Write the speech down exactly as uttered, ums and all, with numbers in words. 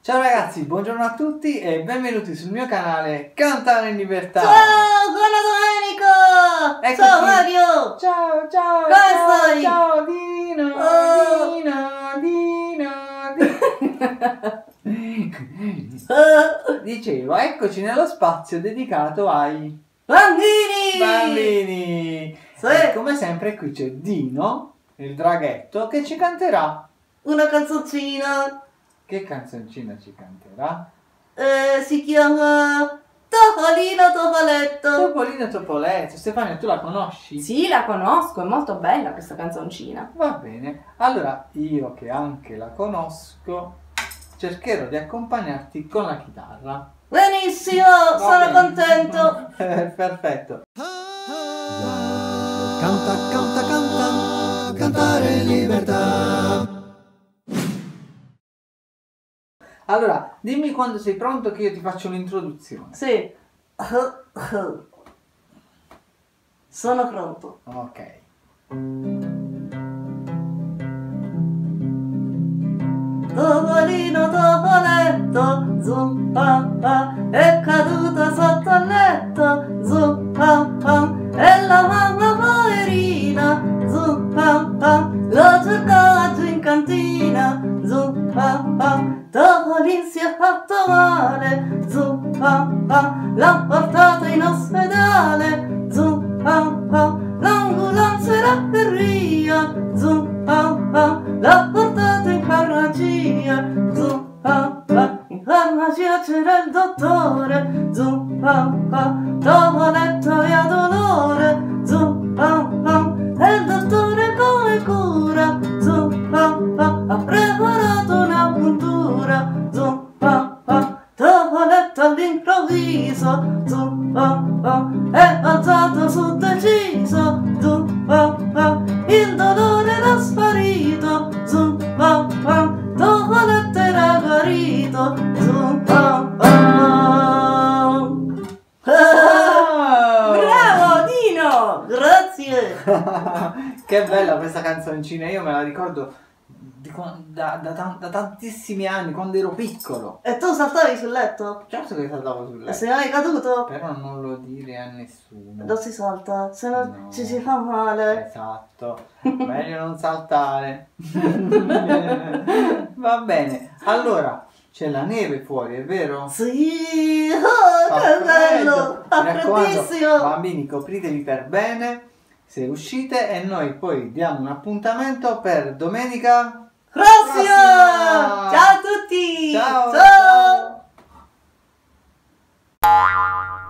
Ciao ragazzi, buongiorno a tutti e benvenuti sul mio canale Cantare in Libertà. Ciao, buona Domenico! Ecco ciao qui. Mario! Ciao, ciao, ciao, ciao, Dino, oh. Dino, Dino, Dino. Dicevo, eccoci nello spazio dedicato ai bambini! Bambini! Sì. E come sempre qui c'è Dino, il draghetto, che ci canterà una canzoncina. Che canzoncina ci canterà? Eh, si chiama Topolino Topoletto. Topolino Topoletto. Stefania, tu la conosci? Sì, la conosco, è molto bella questa canzoncina. Va bene, allora io che anche la conosco cercherò di accompagnarti con la chitarra. Benissimo, Va sono bene. contento. Perfetto. Canta, canta, canta, cantare in libertà. Allora, dimmi quando sei pronto che io ti faccio un'introduzione. Sì. Sono pronto. Ok. Topolino Topoletto, zum pam pam, è caduta sotto il letto, zum pam pam, e la mamma poverina, zum pam pam, lo cercò giù in cantina, zum pam pam. Topolino si è fatto male, zum pam pam, l'ha portato in ospedale, zum pam pam, l'ambulanza era per via, zum pam pam, l'ha portato in farmacia, zum pam pam, in farmacia c'era il dottore, zum pam pam, Topoletto aveva dolore, zum pam pam, e il dottore come cura, zum pam pam, ha preparato una puntura. Zum pam pam, Topoletto all'improvviso, zum pam pam, è alzato su deciso, zum pam pam, il dolore era sparito, zum pam pam, Topoletto era guarito, zum pam pam. Bravo Dino, grazie. Che bella questa canzoncina, io me la ricordo Da, da, da tantissimi anni, quando ero piccolo. E tu saltavi sul letto? Certo che saltavo sul letto. E sei mai caduto? Però non lo dire a nessuno. Non si salta, se no, no. ci si fa male. Esatto, meglio non saltare. Va bene, allora c'è la neve fuori, è vero? Sì, oh, che bello, freddissimo. Bambini, copritevi per bene se uscite e noi poi diamo un appuntamento per domenica prossima! Prossima! Ciao a tutti! Ciao! Ciao! Ciao.